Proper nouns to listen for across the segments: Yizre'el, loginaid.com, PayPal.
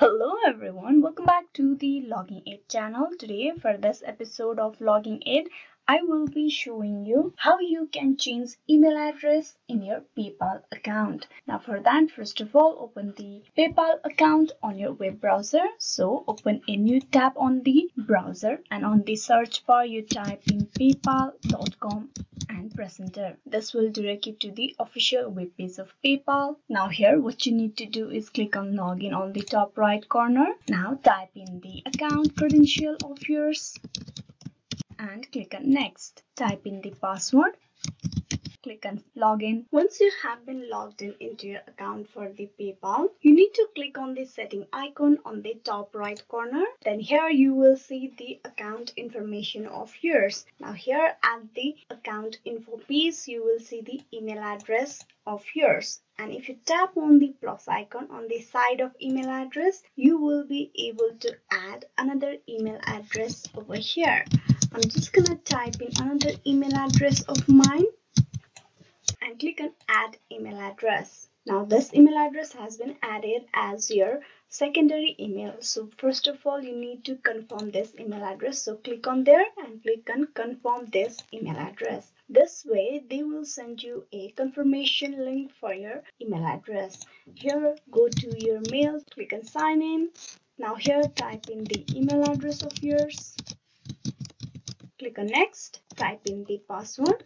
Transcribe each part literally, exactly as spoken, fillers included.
Hello everyone, welcome back to the LoginAid channel. Today for this episode of LoginAid, I will be showing you how you can change email address in your PayPal account. Now for that, first of all, open the PayPal account on your web browser. So open a new tab on the browser and on the search bar you type in paypal dot com and press enter. This will direct you to the official web page of PayPal. Now here what you need to do is click on login on the top right corner. Now type in the account credential of yours and click on next. Type in the password, click on login. Once you have been logged in into your account for the PayPal, you need to click on the setting icon on the top right corner. Then here you will see the account information of yours. Now here at the account info page, you will see the email address of yours. And if you tap on the plus icon on the side of email address, you will be able to add another email address over here. I'm just gonna type in another email address of mine and click on add email address. Now this email address has been added as your secondary email. So first of all, you need to confirm this email address. So click on there and click on confirm this email address. This way they will send you a confirmation link for your email address. Here go to your mail, click on sign in. Now here type in the email address of yours. Click on next, type in the password,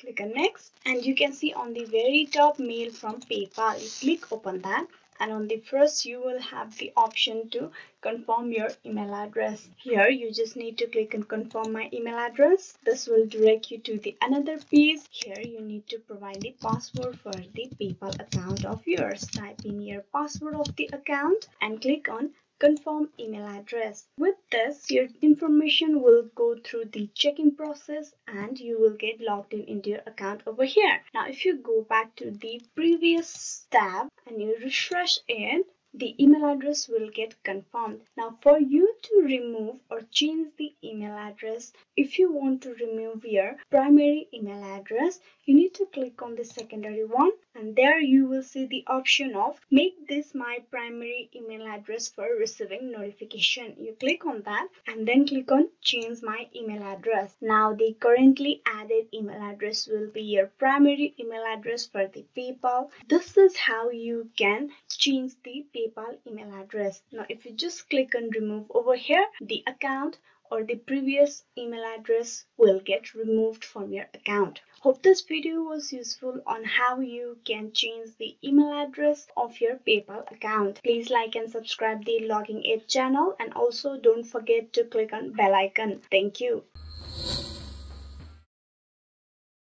click on next, and you can see on the very top mail from PayPal. You click open that, and on the first you will have the option to confirm your email address. Here you just need to click on confirm my email address. This will direct you to the another page. Here you need to provide the password for the PayPal account of yours. Type in your password of the account and click on confirm email address. With this, your information will go through the checking process and you will get logged in into your account over here. Now if you go back to the previous tab and you refresh it, the email address will get confirmed. Now for you to remove or change the email address, if you want to remove your primary email address, you need to click on the secondary one, and there you will see the option of make this my primary email address for receiving notification. You click on that and then click on change my email address. Now the currently added email address will be your primary email address for the PayPal. This is how you can change the PayPal email address. Now if you just click on remove over here, the account or the previous email address will get removed from your account. Hope this video was useful on how you can change the email address of your PayPal account. Please like and subscribe the LoginAid channel, and also don't forget to click on bell icon. Thank you.